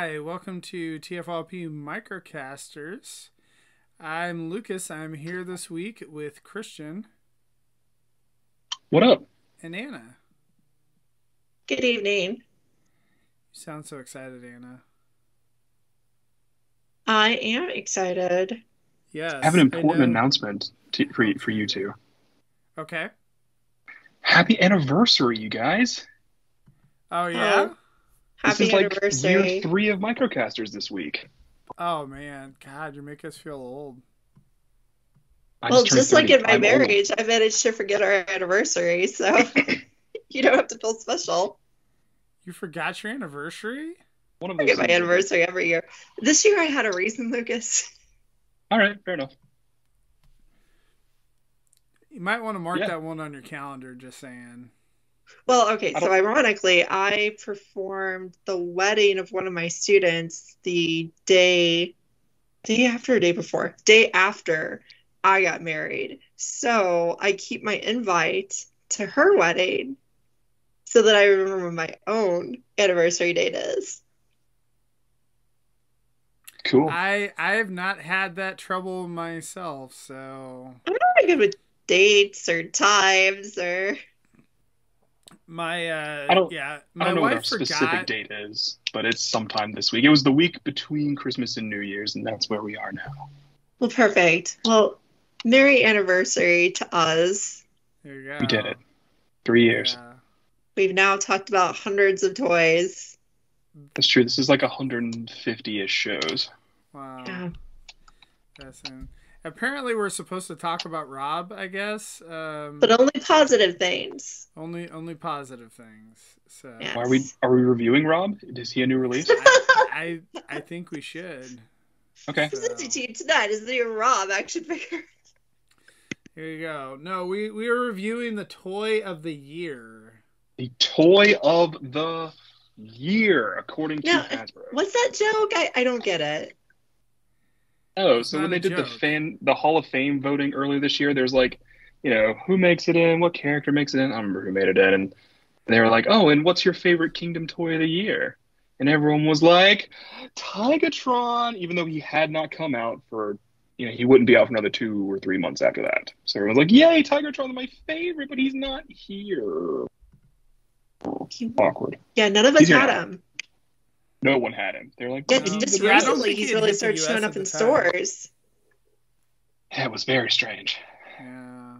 Hi, welcome to TFLP Microcasters. I'm Lucas. I'm here this week with Christian. What up? And Anna. Good evening. You sound so excited, Anna. I am excited. Yes. I have an important announcement for you two. Okay. Happy anniversary, you guys. Oh, yeah? Happy anniversary. Like year 3 of Microcasters this week. Oh, man. God, you make us feel old. Well, just like in my marriage, I managed to forget our anniversary, so you don't have to feel special. You forgot your anniversary? One of those I forget my anniversary every year. This year I had a reason, Lucas. All right, fair enough. You might want to mark that one on your calendar, just saying. Well, okay, so ironically, I performed the wedding of one of my students the day after I got married. So I keep my invite to her wedding so that I remember when my own anniversary date is. Cool. I have not had that trouble myself, so... I'm not really good with dates or times or... I don't know what the specific date is, but it's sometime this week. It was the week between Christmas and New Year's, and that's where we are now. Well, perfect. Well, merry anniversary to us. There you go. We did it. 3 years. Yeah. We've now talked about hundreds of toys. That's true. This is like 150-ish shows. Wow. Yeah. That's insane. Apparently, we're supposed to talk about Rob, I guess. But only positive things. Only positive things. So yes. Are we reviewing Rob? Is he a new release? I think we should. Okay. Presented to you tonight is the new Rob action figure. Here you go. No, we are reviewing the toy of the year. The toy of the year, according to Hasbro. What's that joke? I don't get it. Oh, so when they did the Hall of Fame voting earlier this year, there's like, you know, who makes it in, what character makes it in. I don't remember who made it in. And they were like, oh, and what's your favorite Kingdom toy of the year? And everyone was like, Tigatron, even though he had not come out for, you know, he wouldn't be out for another 2 or 3 months after that. So everyone's like, yay, Tigatron, my favorite, but he's not here. Awkward. Yeah, none of us had him. No one had him. They're like, yeah, just recently he's really started showing up in stores. Yeah, it was very strange. Yeah.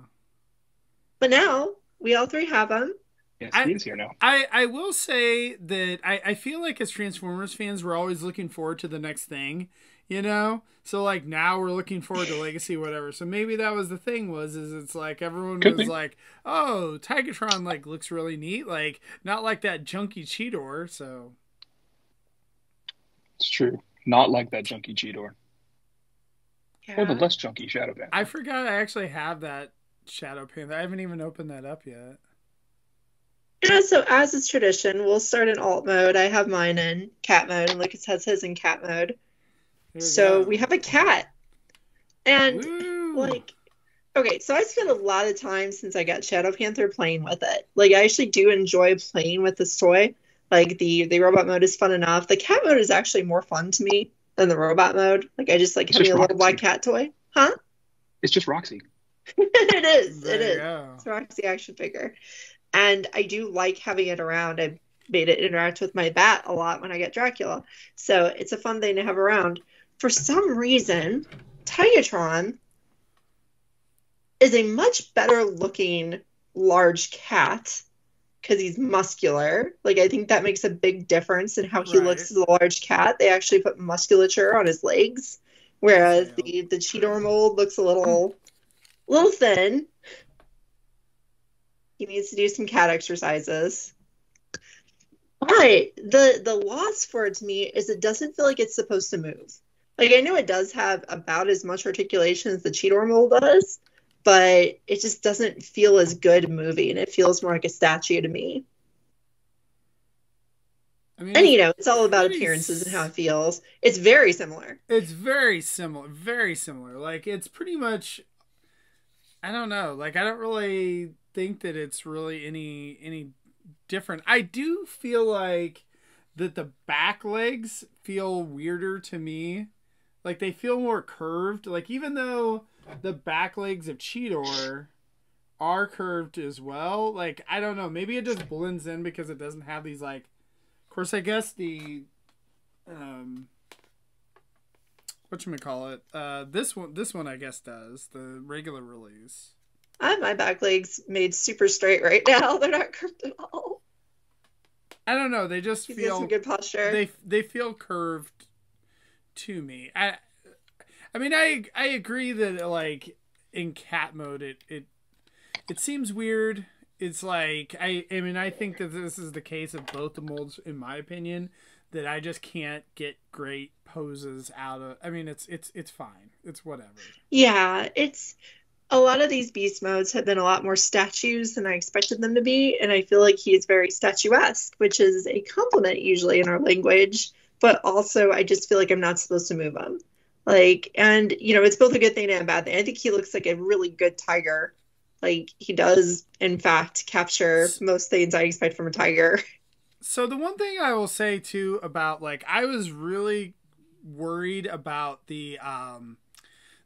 But now we all 3 have him. Yes, he's here now. I will say that I feel like as Transformers fans, we're always looking forward to the next thing, you know. So like now we're looking forward to Legacy, whatever. So maybe that was the thing is it's like everyone was like, oh, Tigatron like looks really neat, like not like that junky Cheetor, so. It's true. Not like that junky Cheetor. Yeah. Or the less junky Shadow Panther. I forgot I actually have that Shadow Panther. I haven't even opened that up yet. Yeah, so as is tradition, we'll start in alt mode. I have mine in cat mode, and Lucas has his in cat mode. We have a cat. And, so I spent a lot of time since I got Shadow Panther playing with it. Like, I actually do enjoy playing with this toy. Like, the robot mode is fun enough. The cat mode is actually more fun to me than the robot mode. Like, I just like having a little black cat toy. Huh? It's just Roxy. It is. There it is. Go. It's a Roxy action figure. And I do like having it around. I made it interact with my bat a lot when I get Dracula. So it's a fun thing to have around. For some reason, Tigatron is a much better looking large cat because he's muscular. Like, I think that makes a big difference in how he looks as a large cat. They actually put musculature on his legs, whereas the Cheetor mold looks a little thin. He needs to do some cat exercises. But the loss for it to me is it doesn't feel like it's supposed to move. Like, I know it does have about as much articulation as the Cheetor mold does, but it just doesn't feel as good moving. It feels more like a statue to me. I mean, and, you know, it's all about appearances and how it feels. It's very similar. It's very similar. Very similar. Like, it's pretty much, I don't know. Like, I don't really think that it's really any different. I do feel like that the back legs feel weirder to me. Like, they feel more curved. Like, even though the back legs of Cheetor are curved as well, like, I don't know. Maybe it just blends in because it doesn't have these, like... Of course, I guess the... whatchamacallit? This one, I guess, does. The regular release. I have my back legs made super straight right now. They're not curved at all. I don't know. They just feel... some good posture. They feel curved... to me. I mean I agree that, like, in cat mode it seems weird. It's like I mean I think that this is the case of both the molds, in my opinion, that I just can't get great poses out of. I mean, it's fine, it's whatever. Yeah, it's a lot of these beast modes have been a lot more statues than I expected them to be, and I feel like he is very statuesque, which is a compliment usually in our language. But also, I just feel like I'm not supposed to move him. Like, and, you know, it's both a good thing and a bad thing. I think he looks like a really good tiger. Like, he does, in fact, capture most things I expect from a tiger. So the one thing I will say, too, about, like, I was really worried about the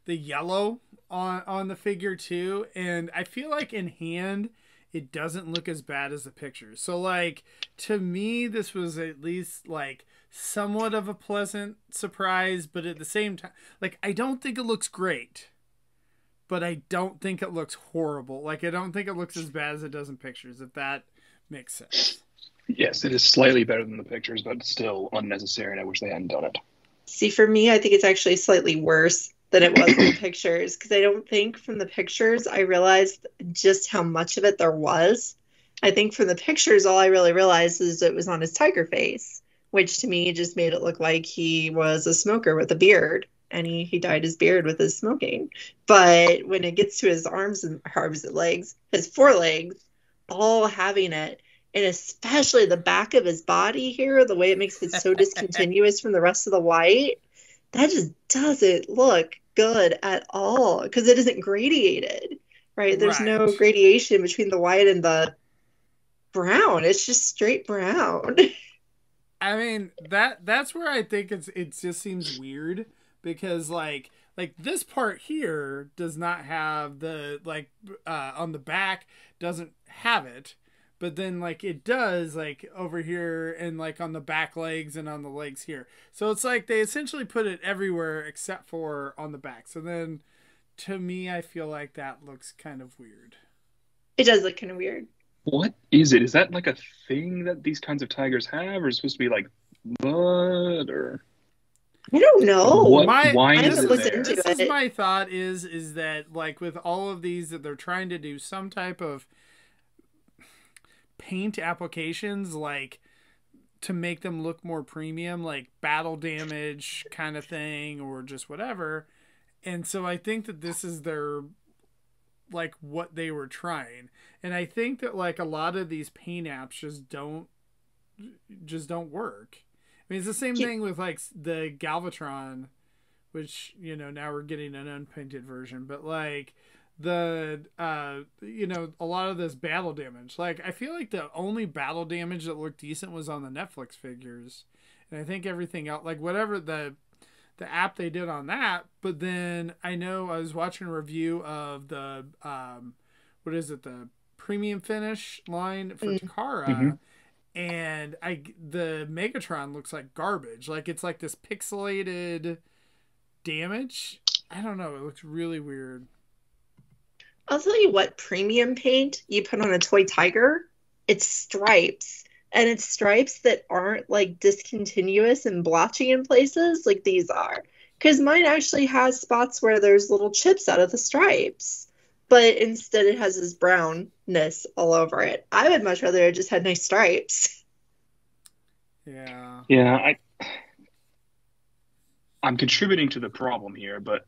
yellow on the figure, too. And I feel like in hand, it doesn't look as bad as the picture. So, like, to me, this was at least, like... somewhat of a pleasant surprise, but at the same time, like, I don't think it looks great, but I don't think it looks horrible. Like, I don't think it looks as bad as it does in pictures, if that makes sense. Yes, it is slightly better than the pictures, but still unnecessary, and I wish they hadn't done it. See, for me, I think it's actually slightly worse than it was in the pictures, because I don't think from the pictures I realized just how much of it there was. I think from the pictures, all I really realized is it was on his tiger face, which to me just made it look like he was a smoker with a beard, and he dyed his beard with his smoking. But when it gets to his arms and legs, his forelegs, all having it, and especially the back of his body here, the way it makes it so discontinuous from the rest of the white, that just doesn't look good at all, because it isn't gradiated, right? There's no gradation between the white and the brown. It's just straight brown. I mean, that's where I think it just seems weird, because like this part here does not have the, like, on the back doesn't have it, but then, like, it does, like, over here and, like, on the back legs and on the legs here. So it's like they essentially put it everywhere except for on the back. So then to me, I feel like that looks kind of weird. It does look kind of weird. What is it? Is that, like, a thing that these kinds of tigers have, or is it supposed to be like blood, or I don't know. This is my thought is that, like, with all of these that they're trying to do some type of paint applications, like, to make them look more premium, like battle damage kind of thing, or just whatever. And so I think that this is their, like, what they were trying, and I think that, like, a lot of these paint apps just don't work. I mean, it's the same thing with, like, the Galvatron, which, you know, now we're getting an unpainted version, but, like, the you know, a lot of this battle damage, like, I feel like the only battle damage that looked decent was on the Netflix figures, and I think everything else, like, whatever the app they did on that. But then I know I was watching a review of the the premium finish line for Takara, and the Megatron looks like garbage. Like, it's like this pixelated damage. I don't know, it looks really weird. I'll tell you what premium paint you put on a toy tiger, it's stripes. And it's stripes that aren't, like, discontinuous and blotchy in places like these are. Because mine actually has spots where there's little chips out of the stripes. But instead it has this brownness all over it. I would much rather it just had nice stripes. Yeah. Yeah, I'm contributing to the problem here, but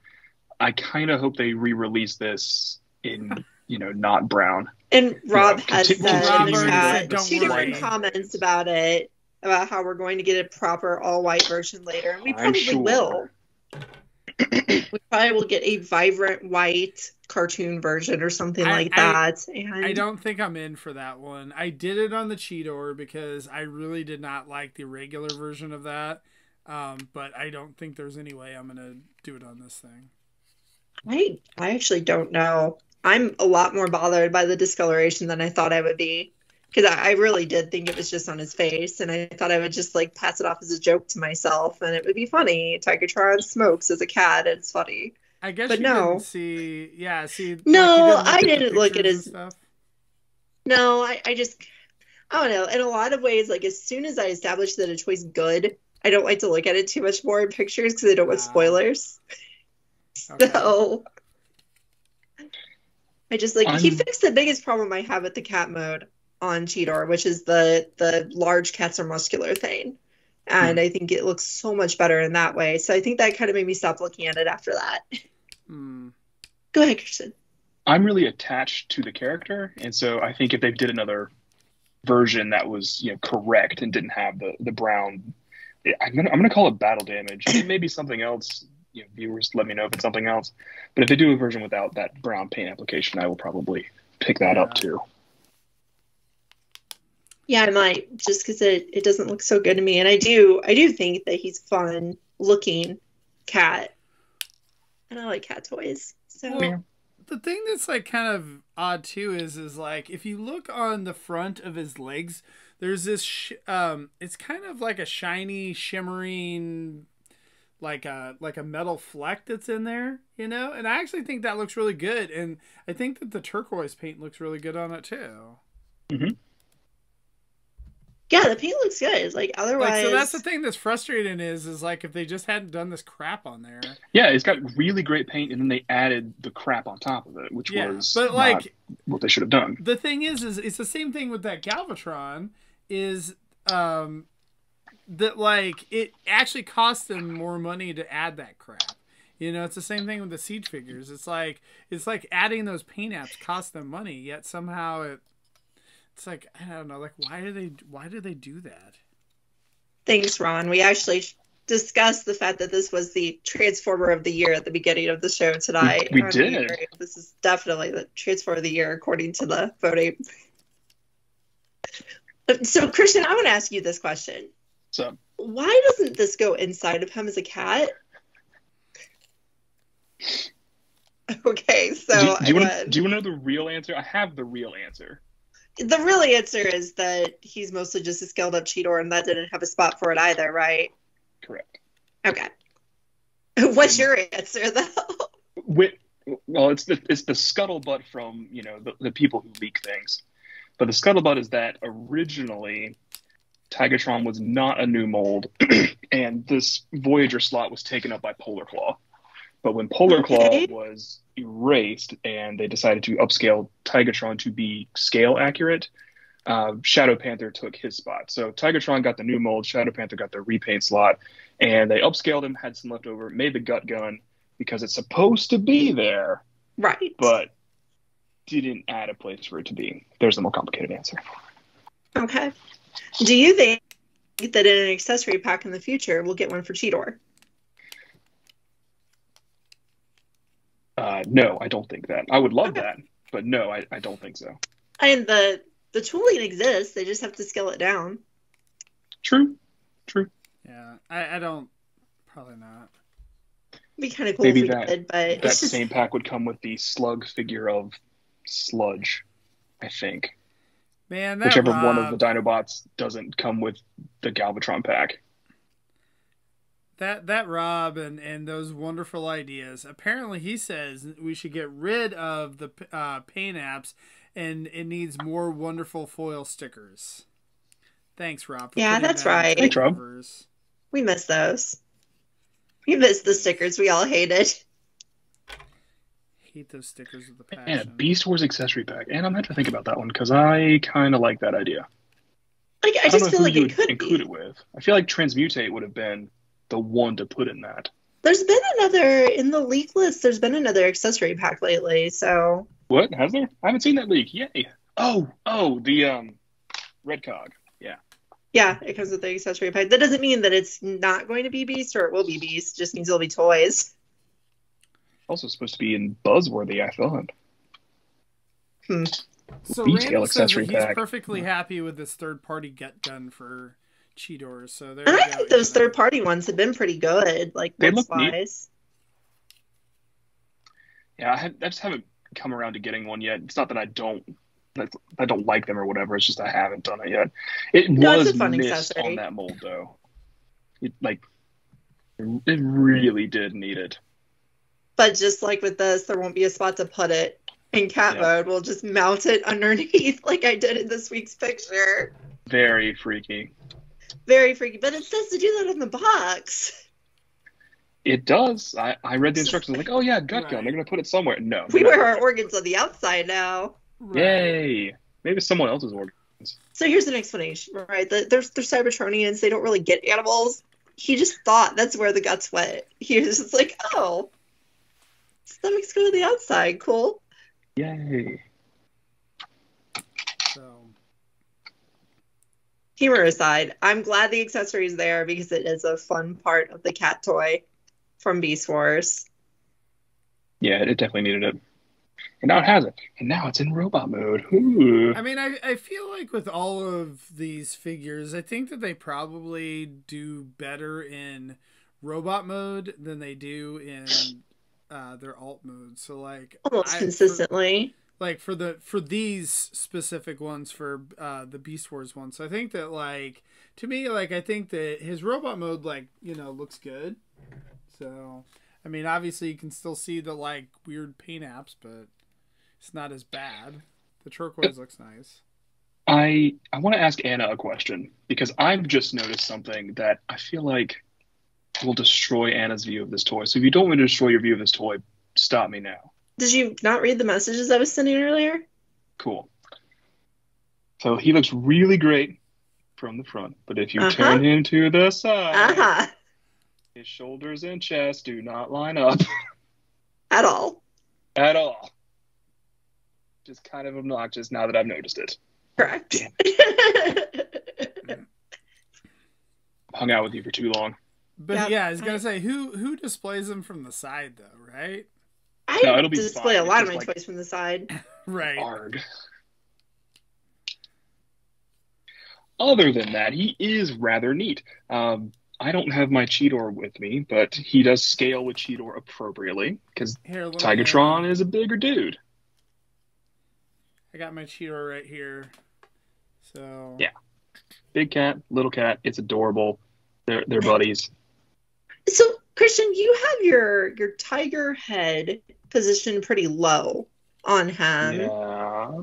I kind of hope they re-release this in... you know, not brown. And Rob has said two different comments about it, about how we're going to get a proper all-white version later, and we probably will. We probably will get a vibrant white cartoon version or something like that. And I don't think I'm in for that one. I did it on the Cheetor because I really did not like the regular version of that. But I don't think there's any way I'm going to do it on this thing. I actually don't know. I'm a lot more bothered by the discoloration than I thought I would be. Because I really did think it was just on his face, and I thought I would just like pass it off as a joke to myself, and it would be funny. Tigatron smokes as a cat, and it's funny. I guess, but you didn't see, yeah, see. No, like I didn't look at his stuff. No, I just, I don't know. In a lot of ways, like as soon as I establish that a toy's good, I don't like to look at it too much more in pictures because I don't want spoilers. Okay. So. I just like he fixed the biggest problem I have with the cat mode on Cheetor, which is the large cats are muscular thing. And I think it looks so much better in that way. So I think that kind of made me stop looking at it after that. Go ahead, Kirsten. I'm really attached to the character. And so I think if they did another version that was, you know, correct and didn't have the brown, I'm gonna call it battle damage. It may be something else. You know, viewers, let me know if it's something else. But if they do a version without that brown paint application, I will probably pick that up too. Yeah, I might, just because it doesn't look so good to me. And I do think that he's a fun looking cat. And I like cat toys. So well, the thing that's like kind of odd too is like if you look on the front of his legs, there's this it's kind of like a shiny, shimmering like a metal fleck that's in there, you know? And I actually think that looks really good, and I think that the turquoise paint looks really good on it too. Mm-hmm. Yeah, the paint looks good. Like otherwise, so that's the thing that's frustrating is like if they just hadn't done this crap on there. Yeah, it's got really great paint, and then they added the crap on top of it, which was but like not what they should have done. The thing is it's the same thing with that Galvatron. Is that like it actually cost them more money to add that crap. You know, it's the same thing with the Siege figures. It's like adding those paint apps cost them money, yet somehow It's like, I don't know, like, why do they do that? Thanks, Ron. We actually discussed the fact that this was the Transformer of the Year at the beginning of the show tonight. We did. This is definitely the Transformer of the Year, according to the voting. So, Christian, I want to ask you this question. So, why doesn't this go inside of him as a cat? Okay, so... Do you want to know the real answer? I have the real answer. The real answer is that he's mostly just a scaled-up Cheetor, and that didn't have a spot for it either, right? Correct. Okay. What's your answer, though? Well, it's the scuttlebutt from, you know, the people who leak things. But the scuttlebutt is that originally Tigatron was not a new mold, and this Voyager slot was taken up by Polar Claw. But when Polar Claw was erased and they decided to upscale Tigatron to be scale accurate, Shadow Panther took his spot. So Tigatron got the new mold, Shadow Panther got the repaint slot, and they upscaled him, had some left over, made the gut gun because it's supposed to be there, right? But didn't add a place for it to be. There's the more complicated answer. Okay. Do you think that in an accessory pack in the future we'll get one for Cheetor? No, I don't think that. I would love that, but no, I don't think so. And the tooling exists; they just have to scale it down. True. Yeah, I don't. Probably not. It'd be kind of cool. Maybe if we did, but that same pack would come with the slug figure of Sludge, I think. Man, whichever one of the Dinobots doesn't come with the Galvatron pack. That Rob and those wonderful ideas. Apparently, he says we should get rid of the paint apps, and it needs more wonderful foil stickers. Thanks, Rob. Yeah, that's right. Thanks, Rob. We miss those. We miss the stickers we all hated. Hate those stickers with a passion. And a Beast Wars accessory pack. And I'm going to have to think about that one because I kind of like that idea. Like, I just feel like it could include it with. I feel like Transmutate would have been the one to put in that. There's been another in the leak list. There's been another accessory pack lately. So what has there? I haven't seen that leak. Yay! Oh, the Red Cog. Yeah. It comes with the accessory pack. That doesn't mean that it's not going to be Beast, or it will be Beast. It just means it'll be toys. Also supposed to be in Buzzworthy, I thought. Hmm. So Randall says that he's perfectly happy with this third-party get done for Cheetor. So there. I think those third-party ones have been pretty good. Like they look nice. Yeah, I just haven't come around to getting one yet. It's not that I don't like them or whatever. It's just I haven't done it yet. It was a fun accessory on that mold, though. It, like, it really did need it. But just like with this, there won't be a spot to put it in cat mode. We'll just mount it underneath like I did in this week's picture. Very freaky. Very freaky. But it says to do that in the box. It does. I read the instructions like, oh yeah, gut gun. They're going to put it somewhere. No. We wear our organs on the outside now. Right. Yay. Maybe someone else's organs. So here's an explanation, right? They're Cybertronians. They don't really get animals. He just thought that's where the guts went. He was just like, oh, stomachs go to the outside. Cool. Yay. So. Humor aside, I'm glad the accessory is there because it is a fun part of the cat toy from Beast Wars. Yeah, it definitely needed it. And now it has it. And now it's in robot mode. Ooh. I mean, I feel like with all of these figures, I think that they probably do better in robot mode than they do in their alt mode. So like almost consistently. For these specific ones for the Beast Wars one. So I think that like to me, like I think that his robot mode looks good. So I mean, obviously you can still see the like weird paint apps, but it's not as bad. The turquoise looks nice. I want to ask Anna a question because I've just noticed something that I feel like will destroy Anna's view of this toy. So if you don't want to destroy your view of this toy, stop me now. Did you not read the messages I was sending earlier? Cool. So he looks really great from the front, but if you turn him to the side... His shoulders and chest do not line up. At all. At all. Just kind of obnoxious now that I've noticed it. Correct. Damn it. Hung out with you for too long. But yeah, I was going to say, who displays them from the side, though, right? I display a lot of my toys from the side. Right. Hard. Other than that, he is rather neat. I don't have my Cheetor with me, but he does scale with Cheetor appropriately because Tigatron is a bigger dude. I got my Cheetor right here. So yeah, big cat, little cat. It's adorable. They're buddies. So Christian, you have your tiger head positioned pretty low on him. Yeah.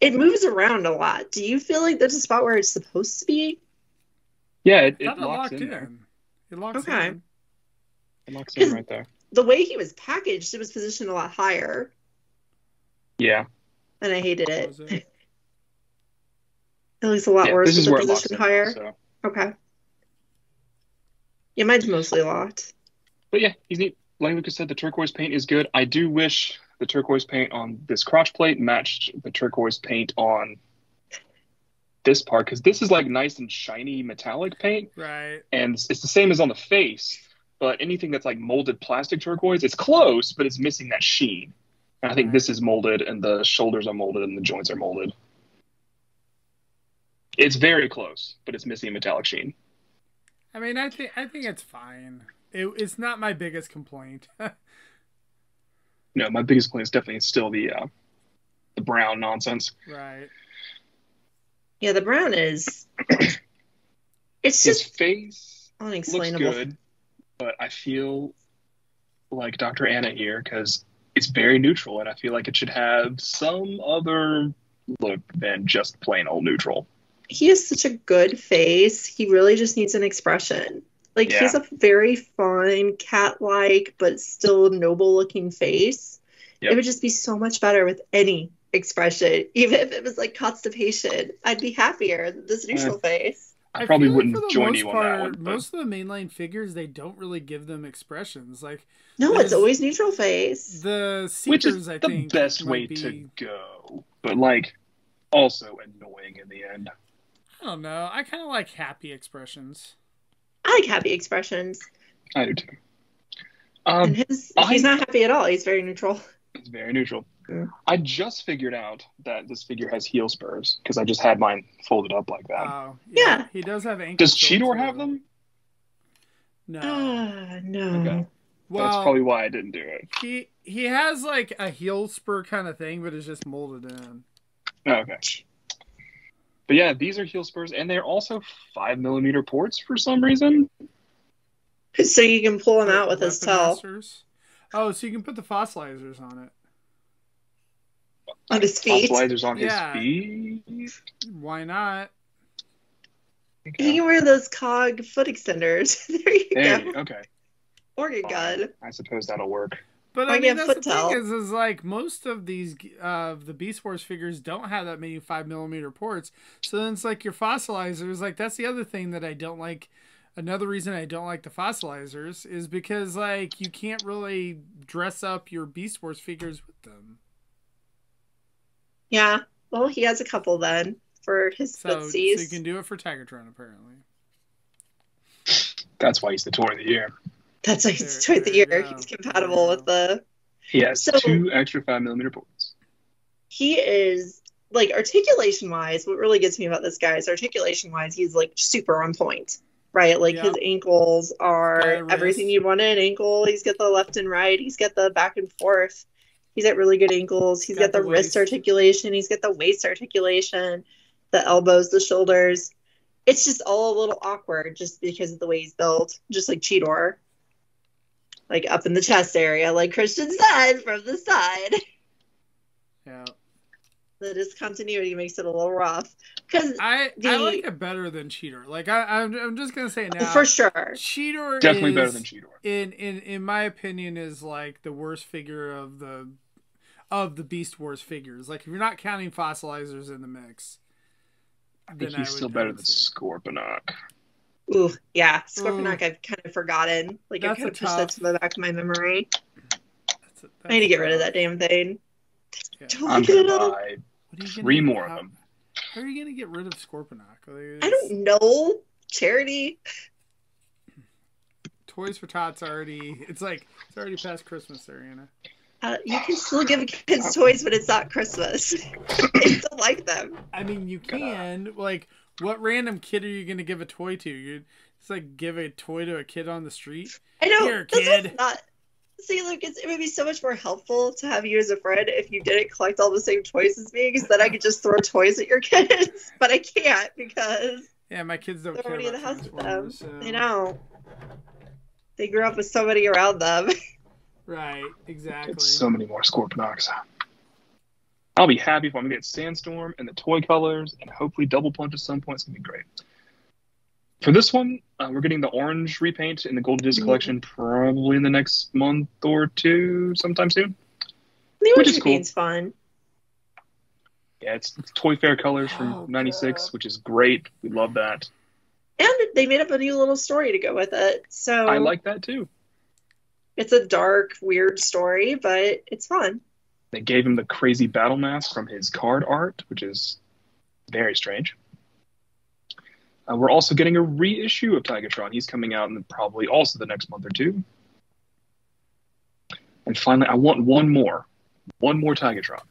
It moves around a lot. Do you feel like there's a spot where it's supposed to be? Yeah, it locks in there. It locks in. It locks in right there. The way he was packaged, it was positioned a lot higher. Yeah. And I hated it. It looks a lot worse with the position higher. So. Okay. Yeah, mine's mostly locked. But yeah, he's neat. Like Lucas said, the turquoise paint is good. I do wish the turquoise paint on this crotch plate matched the turquoise paint on this part, because this is like nice and shiny metallic paint, right? And it's the same as on the face, but anything that's like molded plastic turquoise, it's close, but it's missing that sheen. And I think this is molded, and the shoulders are molded, and the joints are molded. It's very close, but it's missing a metallic sheen. I mean, I think it's fine. It's not my biggest complaint. No, my biggest complaint is definitely still the brown nonsense, right? Yeah, the brown is. It's his just face unexplainable. Looks good, but I feel like Dr. Anna here because it's very neutral, and I feel like it should have some other look than just plain old neutral. He has such a good face. He really just needs an expression. Like he's a very fine, cat-like, but still noble-looking face. Yep. It would just be so much better with any expression, even if it was like constipation. I'd be happier than this neutral face. I probably wouldn't join you on that one. Most of the mainline figures, they don't really give them expressions. Like no, it's always neutral face. The Seekers, I think, which is the best way to go, but like also annoying in the end. I don't know. I kind of like happy expressions. I do too. And he's not happy at all. He's very neutral. It's very neutral. Yeah. I just figured out that this figure has heel spurs because I just had mine folded up like that. Oh, yeah. He does have ankle. Does Cheetor have them? No. No. Okay. Well, that's probably why I didn't do it. He has like a heel spur kind of thing, but it's just molded in. Oh, okay. But yeah, these are heel spurs, and they're also 5mm ports for some reason. So you can pull them out with his tail. Oh, so you can put the fossilizers on it. On his feet? Fossilizers on his feet? Why not? Okay. You can wear those cog foot extenders. There you go. Okay. Or your gun. I suppose that'll work. But I mean, that's the thing is like most of these the Beast Wars figures don't have that many 5mm ports. So then it's like your fossilizers. Like that's the other thing that I don't like. Another reason I don't like the fossilizers is because like you can't really dress up your Beast Wars figures with them. Yeah, well, he has a couple then for his footsies. So you can do it for Tigatron apparently. That's why he's the toy of the year. That's like it's toy of the year. He's compatible with the. He has two extra 5mm ports. He is like articulation-wise. What really gets me about this guy is articulation-wise, he's like super on point, right? Like his ankles are everything you want in an ankle. He's got the left and right. He's got the back and forth. He's got really good ankles. He's got the wrist articulation. He's got the waist articulation. The elbows, the shoulders. It's just all a little awkward just because of the way he's built, just like Cheetor. Like up in the chest area, like Christian said, from the side. Yeah. The discontinuity makes it a little rough. Because I like it better than Cheetor. Like I'm just gonna say now. For sure. Cheetor definitely is, better than Cheetor. In my opinion, is like the worst figure of the Beast Wars figures. Like if you're not counting fossilizers in the mix, I think he's still better than Scorponok. Ooh, yeah. Scorponok, I've kind of forgotten. Like, I kind of pushed that to the back of my memory. I need to get rid of that damn thing. Yeah. I'm going to buy three more of them. How are you going to get rid of Scorponok? I don't know. Charity. Toys for Tots already. It's already past Christmas, Ariana. You can still give kids toys, but it's not Christmas. They still like them. I mean, you can. Like, what random kid are you going to give a toy to? You just like give a toy to a kid on the street? I know. Here, kid. See, Luke, it would be so much more helpful to have you as a friend if you didn't collect all the same toys as me, because then I could just throw toys at your kids. But I can't because my kids don't care about the house with them. So. They know. They grew up with somebody around them. Right, exactly. It's so many more Scorponoks. I'll be happy if I'm going to get Sandstorm and the toy colors and hopefully Double Punch at some point. It's going to be great. For this one, we're getting the orange repaint in the Golden Disc collection probably in the next month or two, sometime soon. The orange repaint's fun. Yeah, it's Toy Fair colors from '96, which is great. We love that. And they made up a new little story to go with it. So I like that too. It's a dark, weird story, but it's fun. They gave him the crazy battle mask from his card art, which is very strange. We're also getting a reissue of Tigatron. He's coming out in probably also the next month or two. And finally, I want one more Tigatron.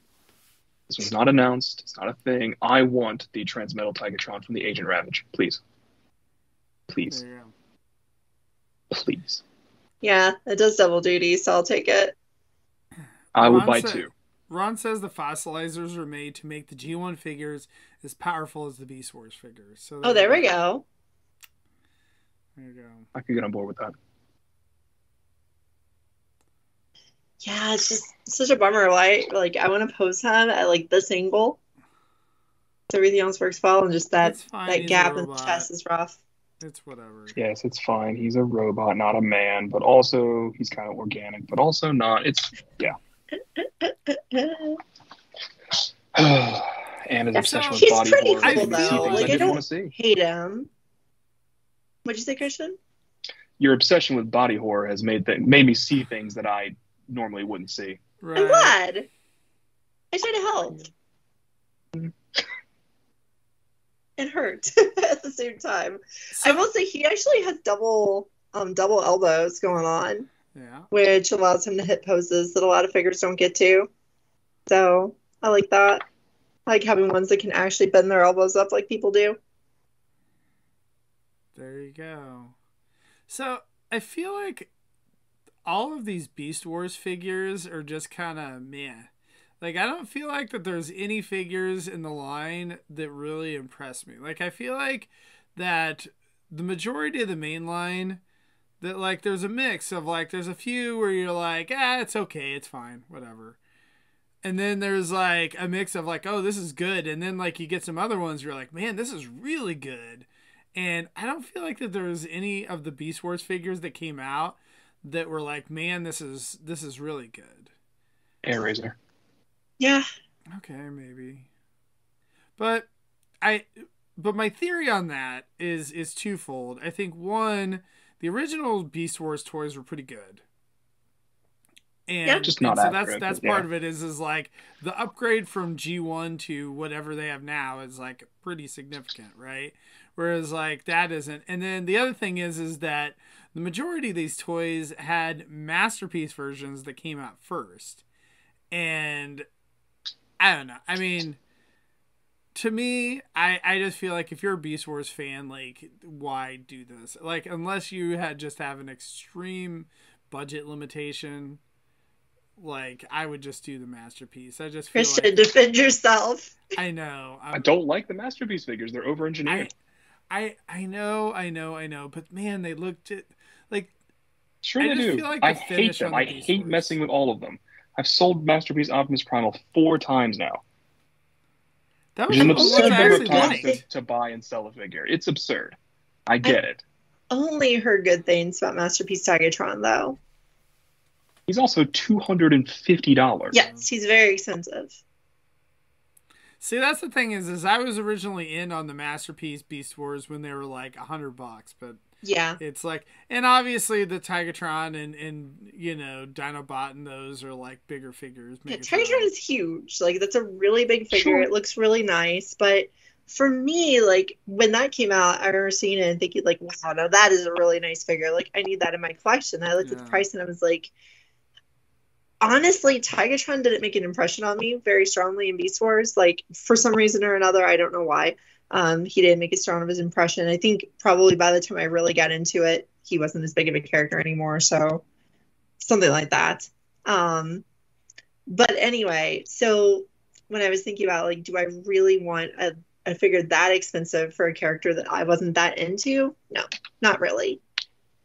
This was not announced. It's not a thing. I want the Transmetal Tigatron from the Agent Ravage, please. Please. There you go. Please. Yeah, it does double duty, so I'll take it. I would buy two. Ron says the fossilizers were made to make the G1 figures as powerful as the Beast Wars figures. So there we go. There you go. I could get on board with that. Yeah, it's just such a bummer. Like I want to pose him at like this angle. So everything else works well, and just that gap in the chest is rough. It's whatever. Yes, it's fine. He's a robot, not a man, but also he's kind of organic, but also not. Yeah. Anna's obsession with body horror. He's pretty cool, though. Like, I don't hate him. What'd you say, Christian? Your obsession with body horror has made me see things that I normally wouldn't see. Right. I'm glad. I should have helped. It hurt at the same time. So, I will say he actually has double elbows going on. Yeah. Which allows him to hit poses that a lot of figures don't get to. So I like that. I like having ones that can actually bend their elbows up like people do. There you go. So I feel like all of these Beast Wars figures are just kind of meh. Like, I don't feel like that there's any figures in the line that really impress me. Like, I feel like that the majority of the main line, that, like, there's a mix of, like, there's a few where you're like, ah, it's okay, it's fine, whatever. And then there's, like, a mix of, like, oh, this is good. And then, like, you get some other ones where you're like, man, this is really good. And I don't feel like that there's any of the Beast Wars figures that came out that were like, man, this is really good. Air Razor. Yeah. Okay, maybe. But my theory on that is twofold. I think one, the original Beast Wars toys were pretty good. And yeah, just not and so accurate, that's part of it is like the upgrade from G1 to whatever they have now is like pretty significant, right? Whereas like that isn't. And then the other thing is that the majority of these toys had Masterpiece versions that came out first. And I don't know. I mean, to me, I just feel like if you're a Beast Wars fan, like, why do this? Like, unless you just have an extreme budget limitation, like, I would just do the Masterpiece. I just feel Christian, like... defend yourself. I know. I don't like the Masterpiece figures. They're over-engineered. I know. But, man, they looked at... Like, sure I they do. Feel like I hate them. I hate messing with all of them. I've sold Masterpiece Optimus Primal 4 times now. That was an absurd number of times to buy and sell a figure. It's absurd. I get it. Only heard good things about Masterpiece Tigatron, though. He's also $250. Yes, he's very expensive. See, that's the thing is I was originally in on the Masterpiece Beast Wars when they were like $100, but yeah, it's like, and obviously the Tigatron and you know, Dinobot and those are like bigger figures. Yeah, Tigatron is huge. Like, that's a really big figure. Sure. It looks really nice, but for me, like, when that came out, I remember seeing it and thinking like, wow, now that is a really nice figure. Like, I need that in my collection. I looked at the price and I was like, honestly, Tigatron didn't make an impression on me very strongly in Beast Wars. Like, for some reason or another, I don't know why, he didn't make as strong of his impression. I think probably by the time I really got into it, he wasn't as big of a character anymore. So something like that. But anyway, so when I was thinking about, like, do I really want a figure that expensive for a character that I wasn't that into? No, not really.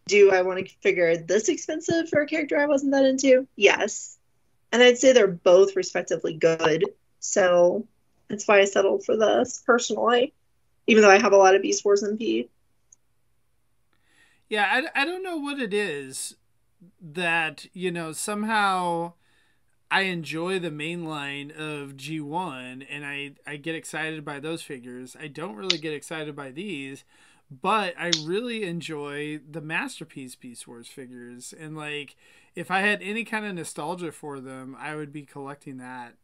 Do I want to figure this expensive for a character I wasn't that into? Yes. And I'd say they're both respectively good. So that's why I settled for this personally, even though I have a lot of Beast Wars MP. Yeah, I don't know what it is that, you know, somehow I enjoy the main line of G1 and I get excited by those figures. I don't really get excited by these. But I really enjoy the Masterpiece Beast Wars figures. And, like, if I had any kind of nostalgia for them, I would be collecting that,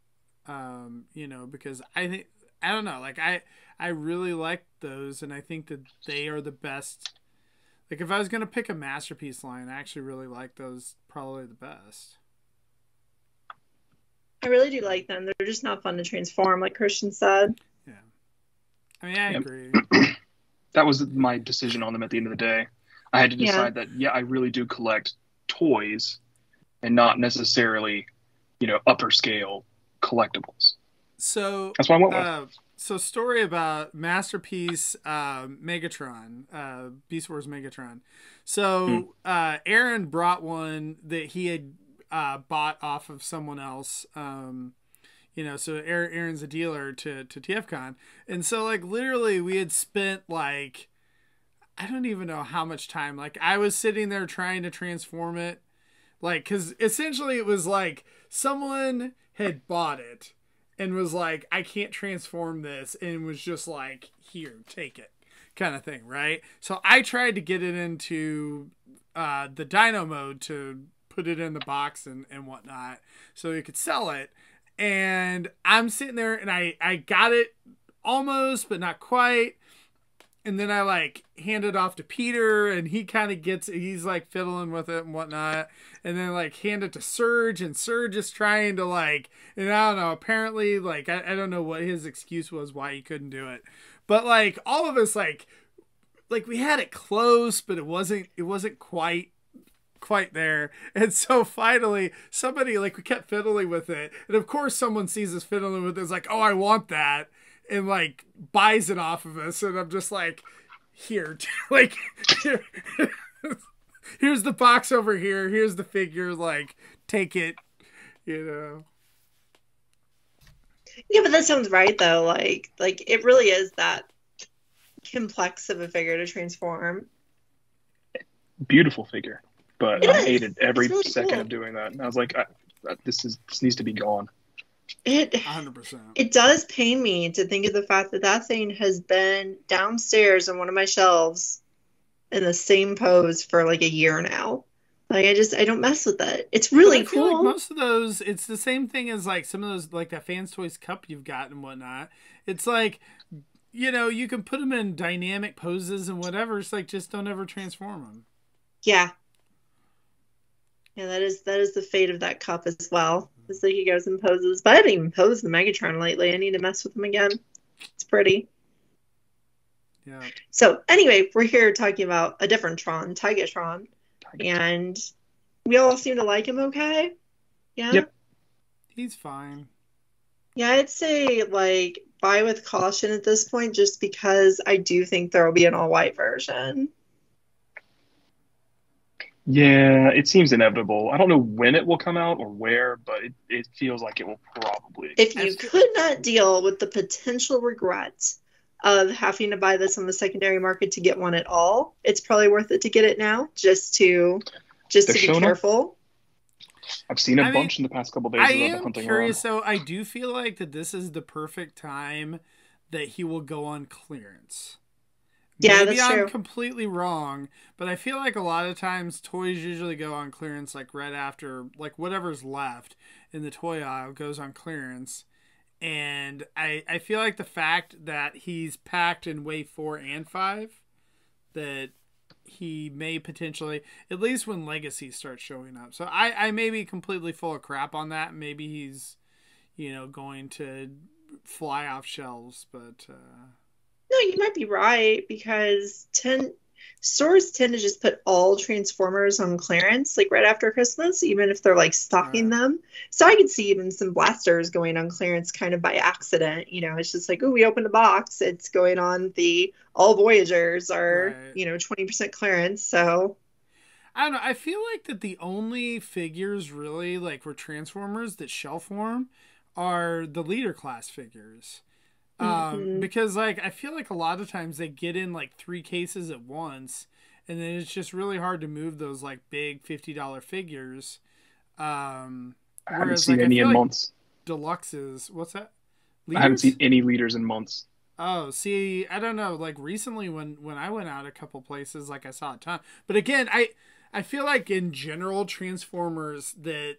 you know, because I think, I don't know, like, I really like those. And I think that they are the best. Like, if I was going to pick a Masterpiece line, I actually really like those probably the best. I really do like them. They're just not fun to transform, like Christian said. Yeah. I mean, I agree. That was my decision on them at the end of the day. I had to decide that, yeah, I really do collect toys and not necessarily, you know, upper scale collectibles. So that's what I went with. So story about Masterpiece Megatron, Beast Wars Megatron. So Aaron brought one that he had bought off of someone else. You know, so Aaron's a dealer to TFCon. And so, like, literally we had spent, like, I don't even know how much time. Like, I was sitting there trying to transform it. Like, because essentially it was like someone had bought it and was like, I can't transform this. And was just like, here, take it kind of thing, right? So I tried to get it into the dyno mode to put it in the box and whatnot so you could sell it. And I'm sitting there and I got it almost, but not quite. And then I like hand it off to Peter, and he kind of gets, he's like fiddling with it and whatnot. And then like hand it to Serge, and Serge is trying to like, and I don't know, apparently like, I don't know what his excuse was why he couldn't do it. But like all of us, like we had it close, but it wasn't quite there. And so finally somebody, like, we kept fiddling with it. And of course someone sees us fiddling with it, is like, oh, I want that. And like buys it off of us. And I'm just like, here, like, here's the box over here. Here's the figure, like, take it, you know? Yeah, but that sounds right though. Like it really is that complex of a figure to transform. Beautiful figure, but I hated every really second cool. of doing that. And I was like, this needs to be gone. It 100%. It does pain me to think of the fact that that thing has been downstairs on one of my shelves in the same pose for like a year now. Like I don't mess with it. It's really cool. Like most of those, it's the same thing as like some of those, like that Fans Toys cup you've got and whatnot. It's like, you know, you can put them in dynamic poses and whatever. It's like, just don't ever transform them. Yeah. Yeah, that is the fate of that cup as well. It's like he goes and poses. But I didn't even pose the Megatron lately. I need to mess with him again. It's pretty. Yeah. So anyway, we're here talking about a different Tron, Tigatron. And we all seem to like him okay. Yeah? Yep. He's fine. Yeah, I'd say, like, buy with caution at this point, just because I do think there will be an all-white version. Yeah, it seems inevitable. I don't know when it will come out or where, but it feels like it will probably. If you could not deal with the potential regret of having to buy this on the secondary market to get one at all, it's probably worth it to get it now, just to be careful. I've seen a bunch in the past couple of days. I am curious, so I do feel like that this is the perfect time that he will go on clearance. Yeah, maybe that's true. I'm completely wrong, but I feel like a lot of times toys usually go on clearance like right after, like whatever's left in the toy aisle goes on clearance. And I feel like the fact that he's packed in wave 4 and 5, that he may potentially, at least when Legacy starts showing up. So I may be completely full of crap on that. Maybe he's, you know, going to fly off shelves, but... No, you might be right, because stores tend to just put all Transformers on clearance, like right after Christmas, even if they're like stocking them. So I could see even some blasters going on clearance kind of by accident. You know, it's just like, oh, we opened a box. It's going on the all Voyagers are, you know, 20% clearance. So I don't know. I feel like that the only figures really like were Transformers that shelf form are the leader class figures. Because like, I feel like a lot of times they get in like 3 cases at once, and then it's just really hard to move those like big $50 figures. I haven't seen any in months. Deluxes. What's that? Leaders? I haven't seen any leaders in months. Oh, see, I don't know. Like recently when I went out a couple places, like I saw a ton, but again, I feel like in general Transformers that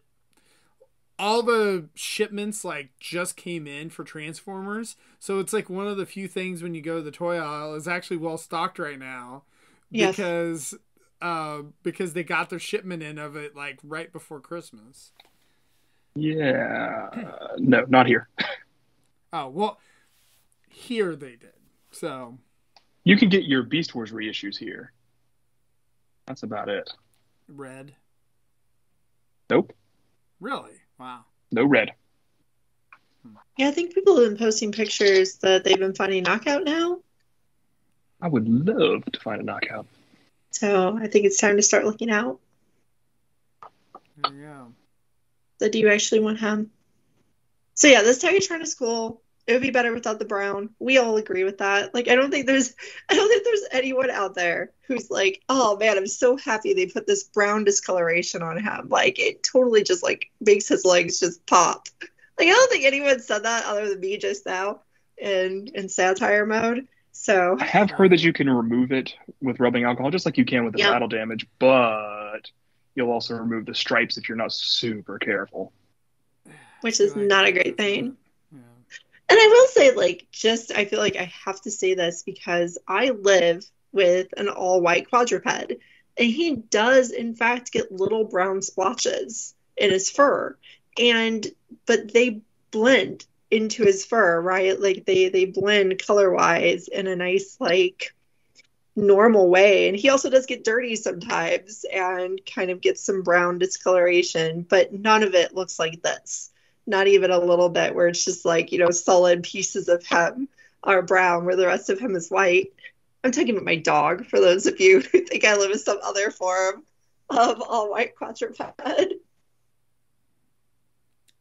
all the shipments like just came in for Transformers. So it's like one of the few things when you go to the toy aisle is actually well stocked right now, because they got their shipment in of it like right before Christmas. Yeah. No, not here. Oh, well, here they did. So you can get your Beast Wars reissues here. That's about it. Red. Nope. Really? Wow. No red. Yeah, I think people have been posting pictures that they've been finding knockout now. I would love to find a knockout. So I think it's time to start looking out. There you go. So do you actually want him? So yeah, this Tigatron is cool. It would be better without the brown. We all agree with that. Like, I don't think there's anyone out there who's like, oh man, I'm so happy they put this brown discoloration on him. Like, it totally just like makes his legs just pop. Like, I don't think anyone said that other than me just now in satire mode. So I have heard that you can remove it with rubbing alcohol, just like you can with the battle damage, but you'll also remove the stripes if you're not super careful, which is not a great thing. And I will say, like, just, I feel like I have to say this because I live with an all-white quadruped, and he does, in fact, get little brown splotches in his fur, but they blend into his fur, right? Like, they blend color-wise in a nice, like, normal way. And he also does get dirty sometimes and kind of gets some brown discoloration, but none of it looks like this. Not even a little bit, where it's just like, you know, solid pieces of him are brown where the rest of him is white. I'm talking about my dog, for those of you who think I live in some other form of all-white quadruped.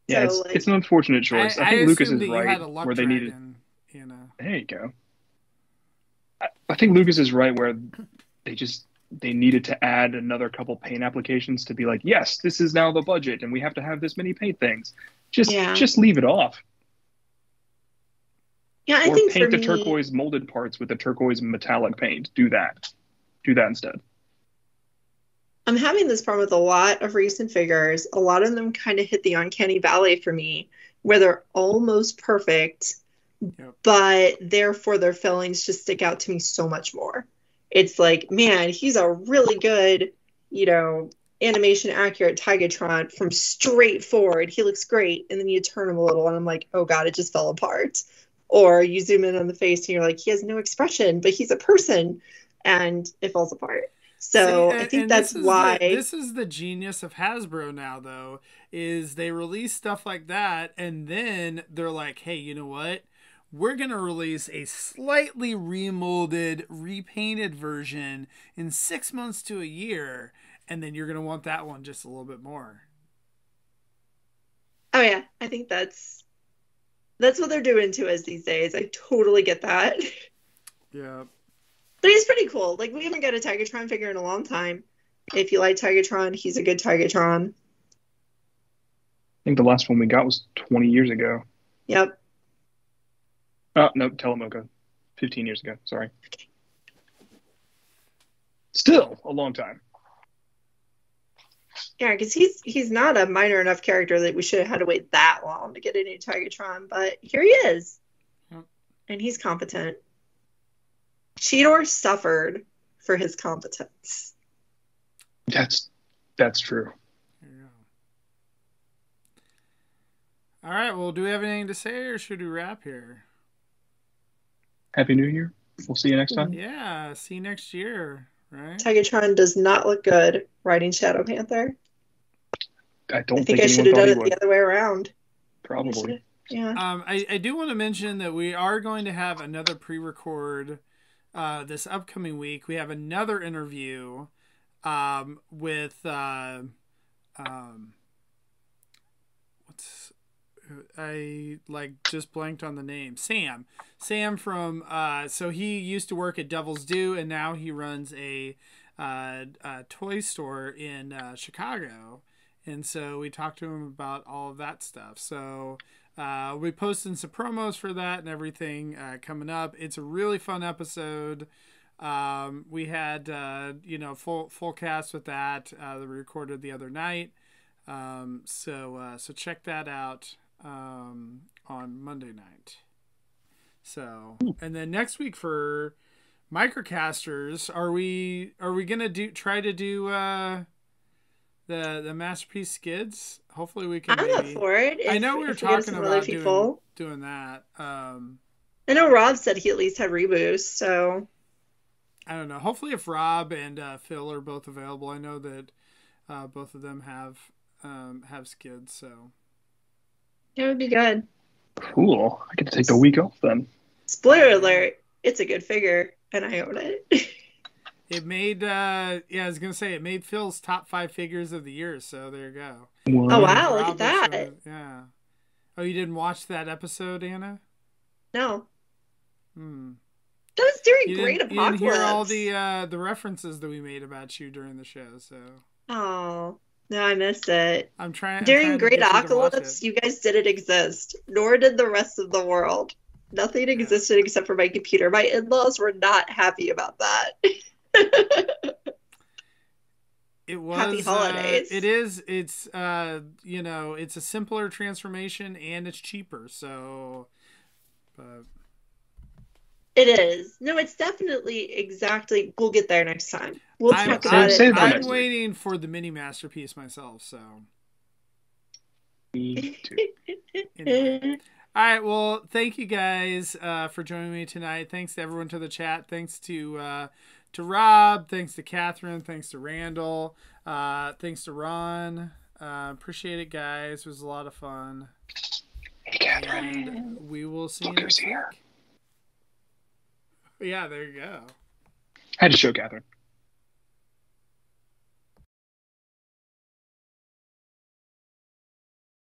Yeah, so, it's an unfortunate choice. I think Lucas is right where they needed... You know. There you go. I think Lucas is right where they needed to add another couple paint applications to be like, yes, this is now the budget, and we have to have this many paint things. Just leave it off. Yeah, I think paint the turquoise molded parts with the turquoise metallic paint. Do that instead. I'm having this problem with a lot of recent figures. A lot of them kind of hit the uncanny valley for me, where they're almost perfect, but therefore their fillings just stick out to me so much more. It's like, man, he's a really good, you know, animation accurate Tigatron from straight forward. He looks great. And then you turn him a little and I'm like, oh God, it just fell apart. Or you zoom in on the face and you're like, he has no expression, but he's a person, and it falls apart. So I think that's why this is the genius of Hasbro now, though, is they release stuff like that. And then they're like, hey, you know what? We're going to release a slightly remolded, repainted version in 6 months to a year. And then you're going to want that one just a little bit more. Oh yeah. I think that's what they're doing to us these days. I totally get that. Yeah. But he's pretty cool. Like, we haven't got a Tigatron figure in a long time. If you like Tigatron, he's a good Tigatron. I think the last one we got was 20 years ago. Yep. No, Telemoka. 15 years ago. Sorry. Okay. Still a long time. Yeah, because he's not a minor enough character that we should have had to wait that long to get a new Tigatron, but here he is. Yep. And he's competent. Cheetor suffered for his competence. That's true. Yeah. All right, well, do we have anything to say, or should we wrap here? Happy New Year. We'll see you next time. Yeah, see you next year, right? Tigatron does not look good riding Shadow Panther. I think I should have done it the other way around. Probably. Yeah. I do want to mention that we are going to have another pre-record this upcoming week. We have another interview with I just blanked on the name. Sam from so he used to work at Devil's Due, and now he runs a toy store in Chicago. And so we talked to him about all of that stuff. So we'll be posting some promos for that and everything coming up. It's a really fun episode. We had full cast with that we recorded the other night. So check that out on Monday night. So, and then next week for Microcasters, are we gonna try to do the Masterpiece Skids? Hopefully we can. I'm up for it. I know we were talking about doing that. I know Rob said he at least had reboosts, so I don't know. Hopefully, if Rob and Phil are both available, I know that both of them have Skids, so it would be good. Cool. I get to take the week off then. Spoiler alert, it's a good figure, and I own it. It made, I was going to say, it made Phil's top 5 figures of the year, so there you go. Wow. Oh, wow, look at that. Yeah. Oh, you didn't watch that episode, Anna? No. That was during Great Apocalypse. You didn't hear all the references that we made about you during the show, so. Oh, no, I missed it. During Great Apocalypse, you guys didn't exist, nor did the rest of the world. Nothing existed except for my computer. My in-laws were not happy about that. Happy holidays. It's a simpler transformation, and it's cheaper, so but it is. No, it's definitely exactly. We'll get there next time. We'll talk about it. I'm waiting for the mini masterpiece myself. So. Me too. Anyway. All right. Well, thank you guys for joining me tonight. Thanks to everyone to the chat. Thanks to Rob. Thanks to Catherine. Thanks to Randall. Thanks to Ron. Appreciate it, guys. It was a lot of fun. Hey, Catherine. And we will see you next week. Yeah, there you go. I had to show Catherine.